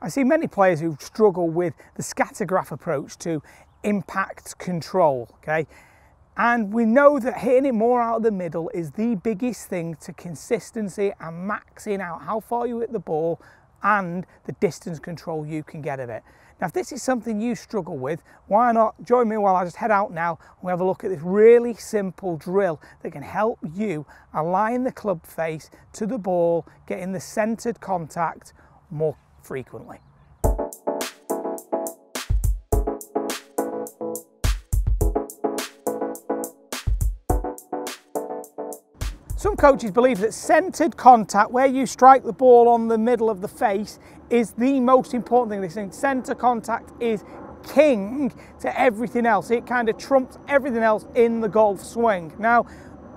I see many players who struggle with the scattergraph approach to impact control, okay? And we know that hitting it more out of the middle is the biggest thing to consistency and maxing out how far you hit the ball and the distance control you can get of it. Now, if this is something you struggle with, why not join me while I just head out now and we have a look at this really simple drill that can help you align the club face to the ball, getting the centered contact more frequently. Some coaches believe that centered contact, where you strike the ball on the middle of the face, is the most important thing. They think centre contact is king to everything else. It kind of trumps everything else in the golf swing. Now,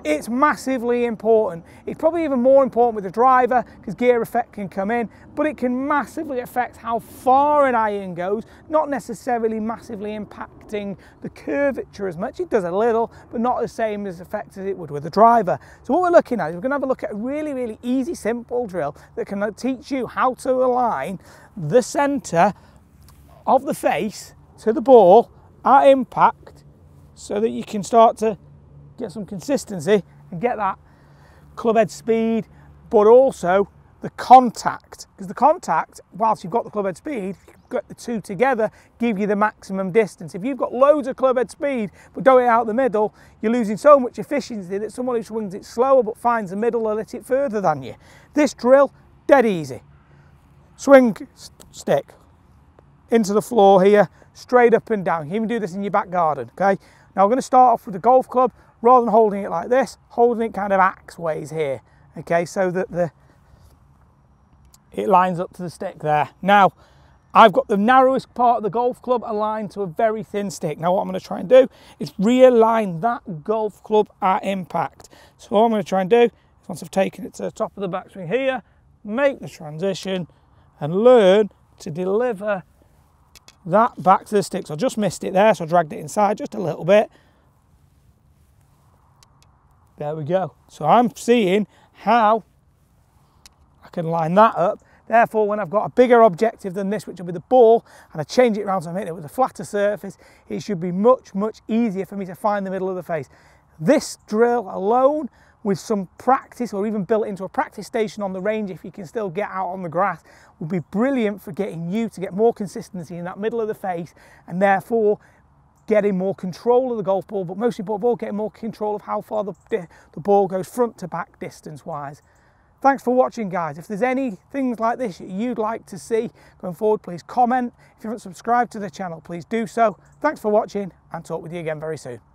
it's massively important. It's probably even more important with the driver because gear effect can come in, but it can massively affect how far an iron goes, not necessarily massively impacting the curvature as much. It does a little, but not the same as effect as it would with a driver. So what we're looking at is we're going to have a look at a really, really easy, simple drill that can teach you how to align the centre of the face to the ball at impact so that you can start to get some consistency and get that club head speed, but also the contact, because the contact, whilst you've got the club head speed, you've got the two together, give you the maximum distance. If you've got loads of club head speed but don't hit out the middle, you're losing so much efficiency that someone who swings it slower but finds the middle will hit it further than you. This drill, dead easy. Swing stick into the floor here, straight up and down. You can do this in your back garden, okay? Now I'm going to start off with the golf club. Rather than holding it like this, holding it kind of axe ways here, okay, so that it lines up to the stick there. Now, I've got the narrowest part of the golf club aligned to a very thin stick. Now, what I'm going to try and do is realign that golf club at impact. So what I'm going to try and do, once I've taken it to the top of the backswing here, make the transition and learn to deliver that back to the stick. So I just missed it there, so I dragged it inside just a little bit. There we go. So I'm seeing how I can line that up. Therefore, when I've got a bigger objective than this, which will be the ball, and I change it around so I'm hitting it with a flatter surface, it should be much, much easier for me to find the middle of the face. This drill alone, with some practice, or even built into a practice station on the range if you can still get out on the grass, will be brilliant for getting you to get more consistency in that middle of the face, and therefore getting more control of the golf ball, but most importantly, getting more control of how far the ball goes front to back distance-wise. Thanks for watching, guys. If there's any things like this you'd like to see going forward, please comment. If you haven't subscribed to the channel, please do so. Thanks for watching, and talk with you again very soon.